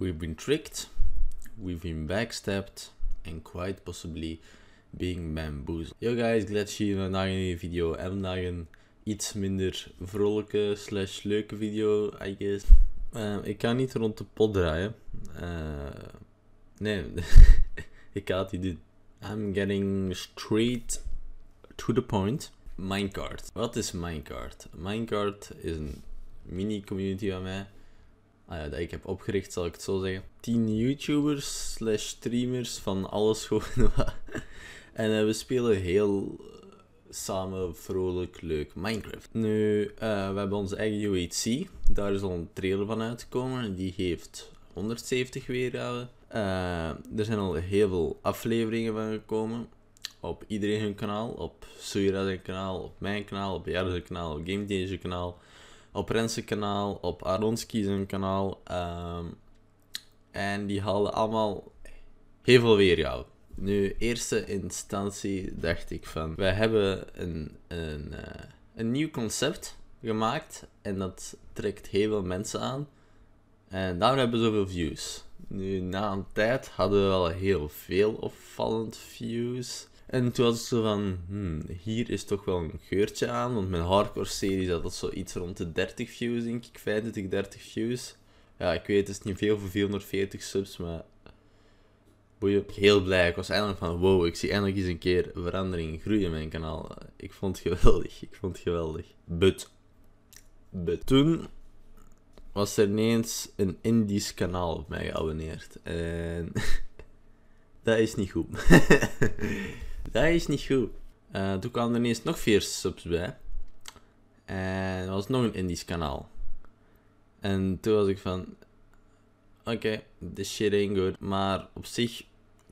We've been tricked, we've been backstabbed, and quite possibly being bamboozled. Yo guys, glad dat je vandaag een nieuwe video en vandaag een iets minder vrolijke slash leuke video, I guess. Ik ga niet rond de pot draaien. Nee, ik ga het niet doen. I'm getting straight to the point. Minecart. Wat is Minecart? Minecart is een mini-community van mij. Dat ik heb opgericht, zal ik het zo zeggen. 10 YouTubers slash streamers van alles gewoon. En we spelen heel samen vrolijk leuk Minecraft. Nu, we hebben onze eigen UHC. Daar is al een trailer van uitgekomen. Die heeft 170 weergaven. Er zijn al heel veel afleveringen van gekomen. Op iedereen hun kanaal. Op Suyra zijn kanaal. Op mijn kanaal. Op Jarrin zijn kanaal. Op GameDay zijn kanaal. Op Rens kanaal, op Aronski zijn kanaal. En die halen allemaal heel veel weergaven. Nu, eerste instantie dacht ik van, wij hebben een nieuw concept gemaakt. En dat trekt heel veel mensen aan. En daarom hebben we zoveel views. Nu, na een tijd hadden we al heel veel opvallend views. En toen was ik zo van, hier is toch wel een geurtje aan, want mijn hardcore series had dat zoiets rond de 30 views, denk ik, 25, 30 views. Ja, ik weet, het is niet veel voor 440 subs, maar boeien. Heel blij, ik was eindelijk van, wow, ik zie eindelijk eens een keer verandering groeien in mijn kanaal. Ik vond het geweldig, But toen was er ineens een Indisch kanaal op mij geabonneerd en dat is niet goed. Dat is niet goed. Toen kwam er ineens nog 4 subs bij. En er was nog een Indisch kanaal. En toen was ik van, oké, this shit ain't good. Maar op zich,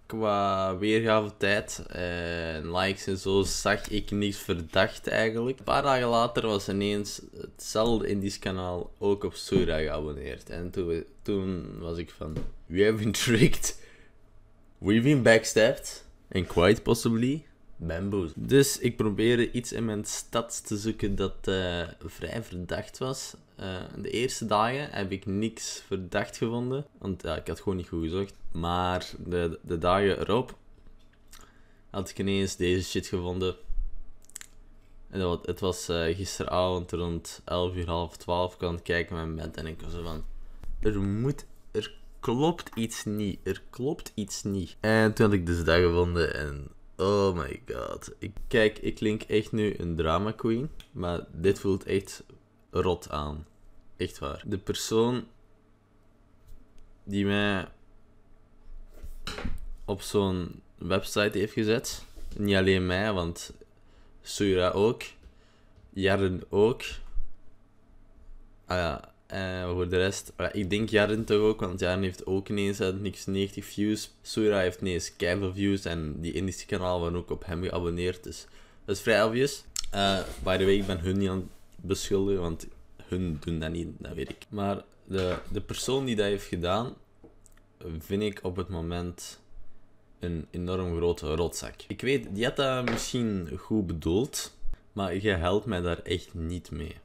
qua weergave tijd en likes en zo, zag ik niks verdacht eigenlijk. Een paar dagen later was ineens hetzelfde Indisch kanaal ook op Suyra geabonneerd. En toen was ik van, we have been tricked. We've been backstabbed. En quite possibly bamboos. Dus ik probeerde iets in mijn stad te zoeken dat vrij verdacht was. De eerste dagen heb ik niks verdacht gevonden. Want ik had gewoon niet goed gezocht. Maar de dagen erop had ik ineens deze shit gevonden. En het was gisteravond rond 11 uur, half 12. Ik kwam kijken met mijn bed en ik was zo van, klopt iets niet, er klopt iets niet. En toen had ik dus dat gevonden en oh my god. Kijk, ik klink echt nu een drama queen, maar dit voelt echt rot aan. Echt waar. De persoon die mij op zo'n website heeft gezet, niet alleen mij, want Suyra ook, Jarrin ook. Voor de rest, ik denk Jarrin toch ook, want Jarrin heeft ook ineens uit niks 90 views. Suyra heeft ineens keiveel views en die Indische kanaal waren ook op hem geabonneerd, dus dat is vrij obvious. By the way, ik ben hun niet aan het beschuldigen, want hun doen dat niet, dat weet ik. Maar de persoon die dat heeft gedaan, vind ik op het moment een enorm grote rotzak. Ik weet, die had dat misschien goed bedoeld, maar je helpt mij daar echt niet mee.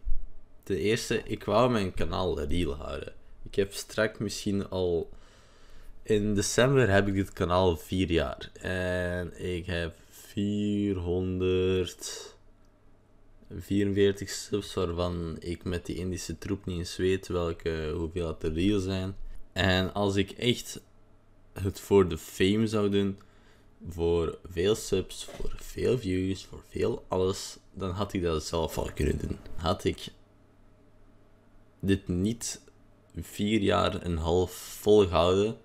Ten eerste, ik wou mijn kanaal real houden. Ik heb straks misschien al... In december heb ik het kanaal 4 jaar. En ik heb 444 subs, waarvan ik met die Indische troep niet eens weet hoeveel het er real zijn. En als ik echt het voor de fame zou doen, voor veel subs, voor veel views, voor veel alles, dan had ik dat zelf al kunnen doen. Had ik dit niet 4,5 jaar volgehouden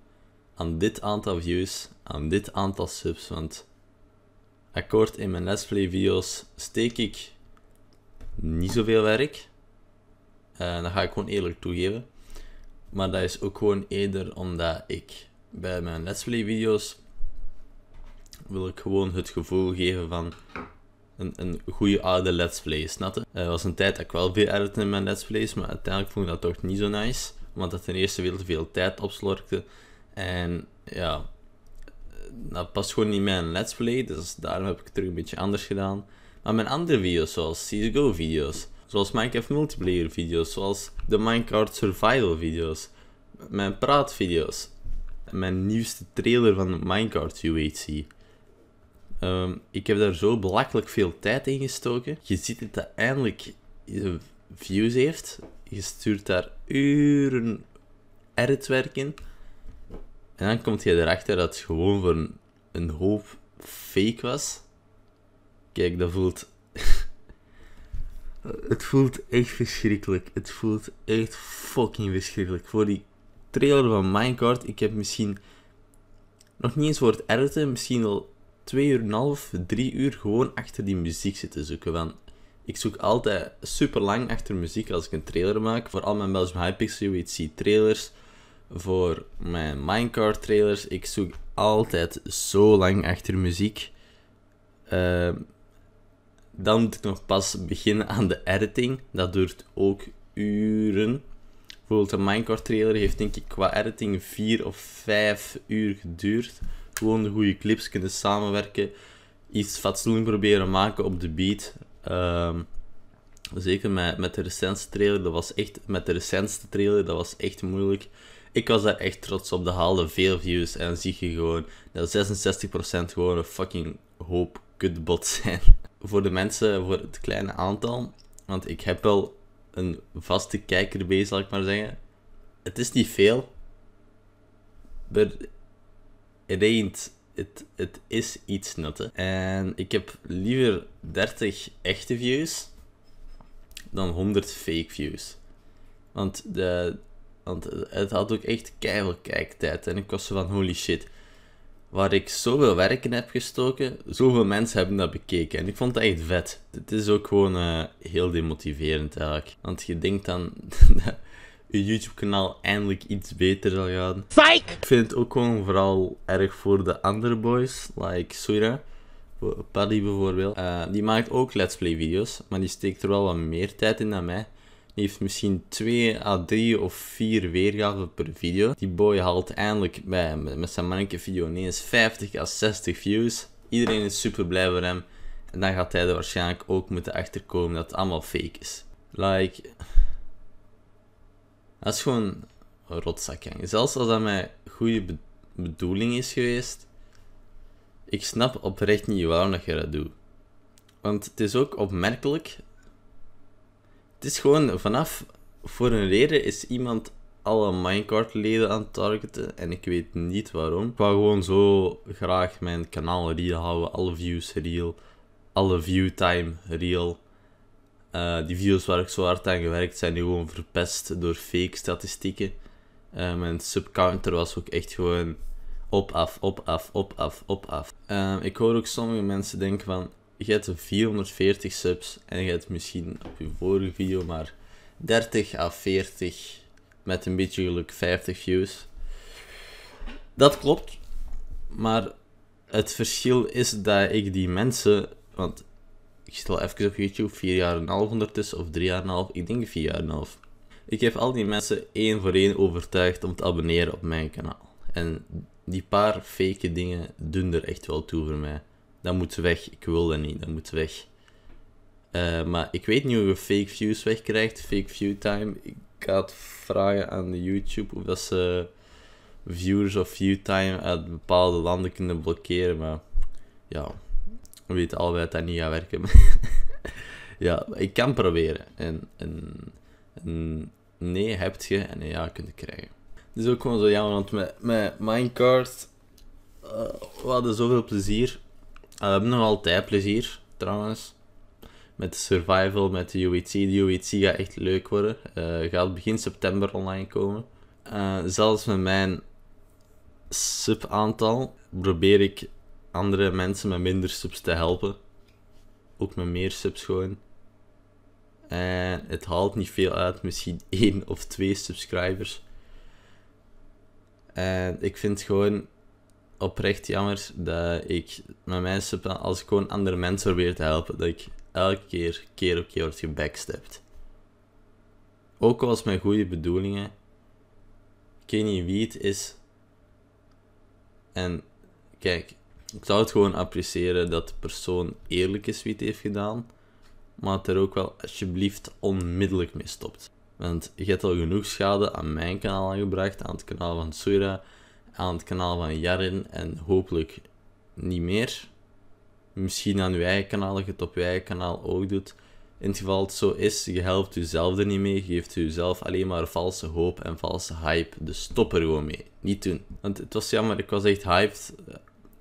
aan dit aantal views, aan dit aantal subs, want akkoord, in mijn let's play video's steek ik niet zoveel werk, dat ga ik gewoon eerlijk toegeven, maar dat is ook gewoon eerder omdat ik bij mijn let's play video's wil ik gewoon het gevoel geven van een goede oude let's play, snap je? Er was een tijd dat ik wel veel edit in mijn let's plays, maar uiteindelijk vond ik dat toch niet zo nice. Want dat ten eerste veel te veel tijd opslorkte. En ja, dat past gewoon niet bij een let's play, dus daarom heb ik het terug een beetje anders gedaan. Maar mijn andere video's, zoals CS:GO video's, zoals Minecraft multiplayer video's, zoals de Minecart survival video's, mijn praatvideo's. Mijn nieuwste trailer van Minecart UHC. Ik heb daar zo belachelijk veel tijd in gestoken. Je ziet dat het eindelijk views heeft. Je stuurt daar uren editwerk in. En dan kom je erachter dat het gewoon voor een hoop fake was. Kijk, dat voelt... Het voelt echt verschrikkelijk. Het voelt echt fucking verschrikkelijk. Voor die trailer van Minecart, ik heb misschien nog niet eens voor het editen, misschien al 2,5 uur, 3 uur gewoon achter die muziek zitten zoeken. Want ik zoek altijd super lang achter muziek als ik een trailer maak. Voor al mijn Belgium Hypixel UHC trailers, voor mijn Minecart trailers. Ik zoek altijd zo lang achter muziek. Dan moet ik nog pas beginnen aan de editing. Dat duurt ook uren. Bijvoorbeeld de Minecart trailer heeft denk ik qua editing 4 of 5 uur geduurd. Gewoon de goede clips kunnen samenwerken. Iets fatsoenlijk proberen maken op de beat. Zeker met de recentste trailer. Dat was echt moeilijk. Ik was daar echt trots op. Dat haalde veel views. En dan zie je gewoon dat 66% gewoon een fucking hoop kutbots zijn. Voor de mensen, voor het kleine aantal. Want ik heb wel een vaste kijkerbase, zal ik maar zeggen. Het is niet veel. Maar het is iets nutte. En ik heb liever 30 echte views dan 100 fake views. Want het had ook echt keiveel kijktijd. En ik was zo van holy shit. Waar ik zoveel werk in heb gestoken, zoveel mensen hebben dat bekeken. En ik vond dat echt vet. Het is ook gewoon heel demotiverend eigenlijk. Want je denkt dan dat je YouTube-kanaal eindelijk iets beter zal gaan. Psych! Ik vind het ook gewoon vooral erg voor de andere boys, like Suyra, Paddy bijvoorbeeld. Die maakt ook let's play video's, maar die steekt er wel wat meer tijd in dan mij. Die heeft misschien 2 à 3 of 4 weergaven per video. Die boy haalt eindelijk met zijn manneke video ineens 50 à 60 views. Iedereen is super blij voor hem. En dan gaat hij er waarschijnlijk ook moeten achterkomen dat het allemaal fake is. Like... Dat is gewoon een rotzakgang. Zelfs als dat mijn goede bedoeling is geweest. Ik snap oprecht niet waarom dat je dat doet. Want het is ook opmerkelijk... Het is gewoon vanaf, voor een reden is iemand alle Minecart leden aan het targeten en ik weet niet waarom. Ik wou gewoon zo graag mijn kanaal real houden, alle views real, alle viewtime real. Die video's waar ik zo hard aan gewerkt zijn nu gewoon verpest door fake statistieken. Mijn subcounter was ook echt gewoon op af, op af, op af, op af. Ik hoor ook sommige mensen denken van... Je hebt 440 subs en je hebt misschien op je vorige video maar 30 à 40 met een beetje geluk 50 views. Dat klopt, maar het verschil is dat ik die mensen, want ik zit al even op YouTube 4,5 jaar ondertussen of 3,5 jaar, ik denk 4,5 jaar. Ik heb al die mensen één voor één overtuigd om te abonneren op mijn kanaal. En die paar fake dingen doen er echt wel toe voor mij. Dat moet weg. Ik wil dat niet. Dat moet weg. Maar ik weet niet hoe je fake views wegkrijgt. Fake viewtime. Ik ga het vragen aan YouTube of dat ze viewers of viewtime uit bepaalde landen kunnen blokkeren. Maar ja, we weten allebei dat dat niet gaat werken. Ja, ik kan proberen. En nee heb je en een ja kunt krijgen. Het is ook gewoon zo jammer, want met Minecart we hadden zoveel plezier. We hebben nog altijd plezier, trouwens. Met de survival, met de UHC. De UHC gaat echt leuk worden. Gaat begin september online komen. Zelfs met mijn sub-aantal probeer ik andere mensen met minder subs te helpen. Ook met meer subs gewoon. En het haalt niet veel uit. Misschien 1 of 2 subscribers. En ik vind gewoon... oprecht jammer dat ik met mijn sub, als ik gewoon andere mensen probeer te helpen, dat ik elke keer op keer word gebackstept. Ook al was mijn goede bedoelingen. Ik weet niet wie het is. En kijk, ik zou het gewoon appreciëren dat de persoon eerlijk is wie het heeft gedaan, maar dat er ook wel alsjeblieft onmiddellijk mee stopt. Want je hebt al genoeg schade aan mijn kanaal aangebracht, aan het kanaal van Suyra, aan het kanaal van Jarrin en hopelijk niet meer. Misschien aan uw eigen kanaal, dat je het op je eigen kanaal ook doet. In het geval het zo is, je helpt jezelf er niet mee, je geeft jezelf alleen maar valse hoop en valse hype. Dus stop er gewoon mee. Niet doen. Want het was jammer, ik was echt hyped.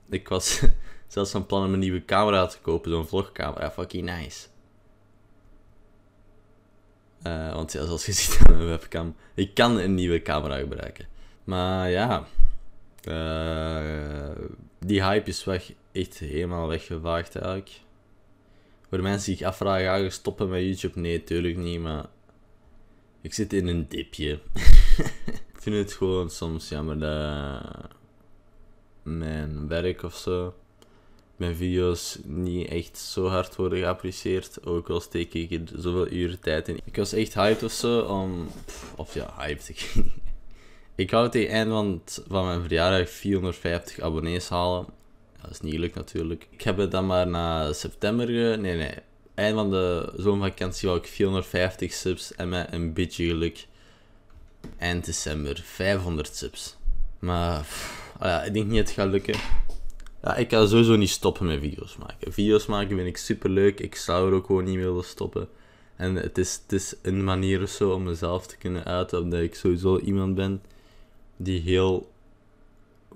Ik was zelfs van plan om een nieuwe camera te kopen, zo'n vlogcamera. Fucking nice. Want ja, zoals je ziet aan mijn webcam, ik kan een nieuwe camera gebruiken. Maar ja, die hype is weg, echt helemaal weggevaagd eigenlijk. Voor de mensen die zich afvragen, ga je stoppen met YouTube? Nee, tuurlijk niet, maar ik zit in een dipje. Ik vind het gewoon soms jammer dat mijn werk of zo, mijn video's niet echt zo hard worden geapprecieerd, ook al steek ik er zoveel uren tijd in. Ik was echt hyped of zo, of ja, hyped, ik weet niet. Ik wou tegen het einde van mijn verjaardag 450 abonnees halen. Dat is niet gelukt natuurlijk. Ik heb het dan maar na september, eind van de zomervakantie wou ik 450 subs en met een beetje geluk eind december 500 subs. Maar ja, ik denk niet dat het gaat lukken. Ja, ik kan sowieso niet stoppen met video's maken. Video's maken vind ik super leuk. Ik zou er ook gewoon niet mee willen stoppen. En het is een manier of zo om mezelf te kunnen uiten, omdat ik sowieso iemand ben die heel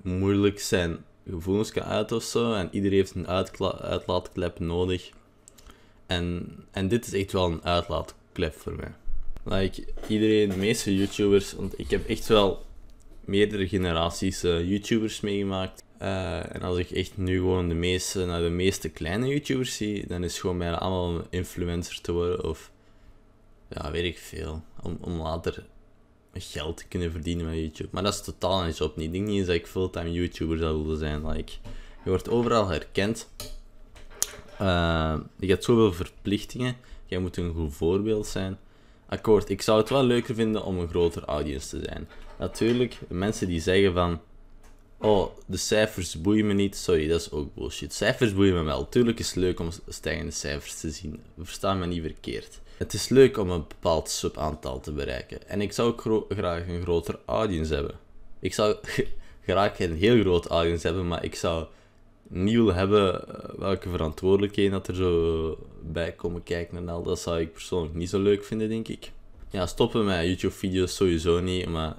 moeilijk zijn gevoelens kan uiten ofzo. En iedereen heeft een uitlaatklep nodig. En dit is echt wel een uitlaatklep voor mij. Like, iedereen, de meeste YouTubers, want ik heb echt wel meerdere generaties YouTubers meegemaakt. En als ik echt nu gewoon de meeste kleine YouTubers zie, dan is gewoon bijna allemaal om influencer te worden of ja, weet ik veel. Om later geld te kunnen verdienen met YouTube. Maar dat is totaal niet zo op niet. Ik denk niet eens dat ik fulltime YouTuber zou willen zijn. Like, je wordt overal herkend. Je hebt zoveel verplichtingen. Jij moet een goed voorbeeld zijn. Akkoord, ik zou het wel leuker vinden om een grotere audience te zijn. Natuurlijk, mensen die zeggen van oh, de cijfers boeien me niet. Sorry, dat is ook bullshit. Cijfers boeien me wel. Tuurlijk is het leuk om stijgende cijfers te zien. Versta me niet verkeerd. Het is leuk om een bepaald subaantal te bereiken. En ik zou ook graag een grotere audience hebben. Ik zou graag een heel grote audience hebben, maar ik zou niet willen hebben welke verantwoordelijkheden dat er zo bij komen kijken en al. Dat zou ik persoonlijk niet zo leuk vinden, denk ik. Ja, stoppen met YouTube-video's sowieso niet, maar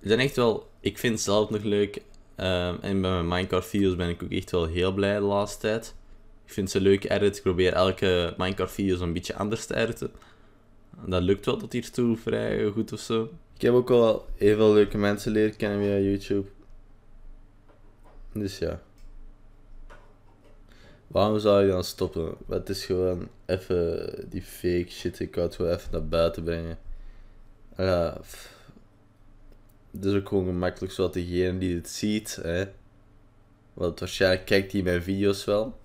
er zijn echt wel... Ik vind het zelf nog leuk. En bij mijn Minecart-video's ben ik ook echt wel heel blij de laatste tijd. Ik vind ze leuk edit. Ik probeer elke Minecart-video's een beetje anders te editen. Dat lukt wel tot hiertoe vrij goed ofzo. Ik heb ook al heel veel leuke mensen leren kennen via YouTube. Dus ja. Waarom zou je dan stoppen? Het is gewoon even die fake shit. Ik wou het gewoon even naar buiten brengen. Ja... Het is ook gewoon gemakkelijk, zodat degene die dit ziet, hè, want waarschijnlijk kijkt hij mijn video's wel,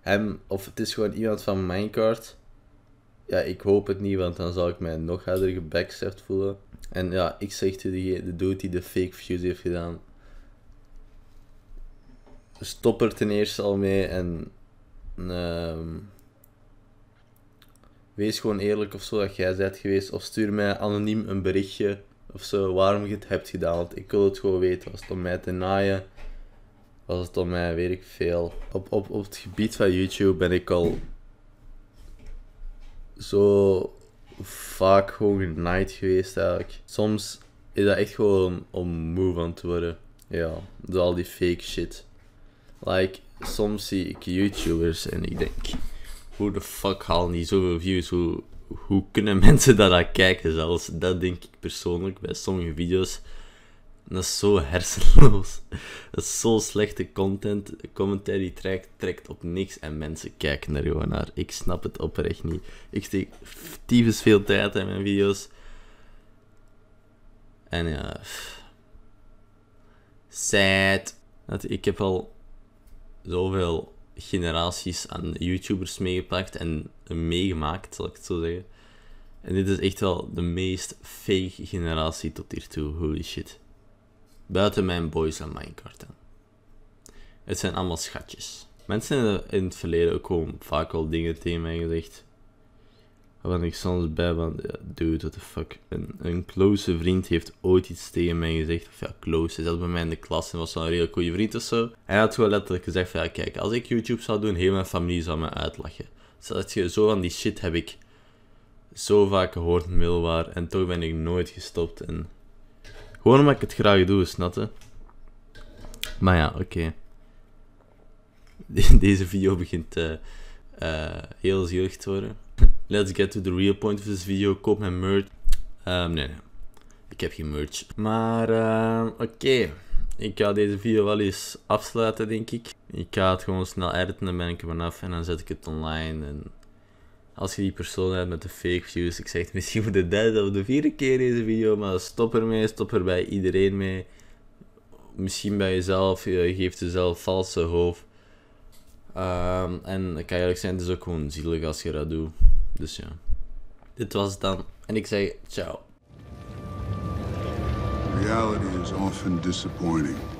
hem, of het is gewoon iemand van Minecart. Ja, ik hoop het niet, want dan zal ik mij nog harder gebackstapt voelen. En ja, ik zeg de dude die de fake views heeft gedaan, stop er ten eerste al mee en wees gewoon eerlijk ofzo dat jij bent geweest, of stuur mij anoniem een berichtje. Of zo, waarom je het hebt gedaan, want ik wil het gewoon weten. Was het om mij te naaien? Was het om mij, weet ik veel. Op het gebied van YouTube ben ik al zo vaak gewoon genaaid geweest eigenlijk. Soms is dat echt gewoon om moe van te worden. Ja, door al die fake shit. Like, soms zie ik YouTubers en ik denk, hoe de fuck halen die zoveel views? Hoe kunnen mensen dat aan kijken zelfs? Dat denk ik persoonlijk bij sommige video's. Dat is zo hersenloos. Dat is zo slechte content. Commentaar die trekt op niks en mensen kijken er gewoon naar. Ik snap het oprecht niet. Ik steek tyfus veel tijd in mijn video's. En ja... Sad. Ik heb al zoveel generaties aan YouTubers meegepakt en meegemaakt, zal ik het zo zeggen. En dit is echt wel de meest fake generatie tot hiertoe, holy shit. Buiten mijn boys aan Minecart. Het zijn allemaal schatjes. Mensen in het verleden ook gewoon vaak al dingen tegen mij gezegd. er was niks anders bij, want ja, dude, what the fuck. Een close vriend heeft ooit iets tegen mij gezegd, of ja, close, hij zat bij mij in de klas en was wel een redelijk goede vriend of zo. Hij had gewoon letterlijk gezegd van, ja kijk, als ik YouTube zou doen, heel mijn familie zou me uitlachen. Dus je, zo van die shit heb ik zo vaak gehoord middelbaar en toch ben ik nooit gestopt. En gewoon omdat ik het graag doe, snap je? Maar ja, oké. Deze video begint heel zielig te worden. Let's get to the real point of this video. Koop mijn merch. Nee. Ik heb geen merch. Maar oké. Ik ga deze video wel eens afsluiten, denk ik. Ik ga het gewoon snel editen, dan ben ik er vanaf en dan zet ik het online. En als je die persoon hebt met de fake views, ik zeg het misschien voor de derde of de vierde keer deze video, maar stop ermee, stop er bij iedereen mee. Misschien bij jezelf, je geeft jezelf valse hoop. En ik kan eerlijk zijn, het is ook gewoon zielig als je dat doet. Dus ja. Dit was het dan. En ik zeg ciao. Reality is often disappointing.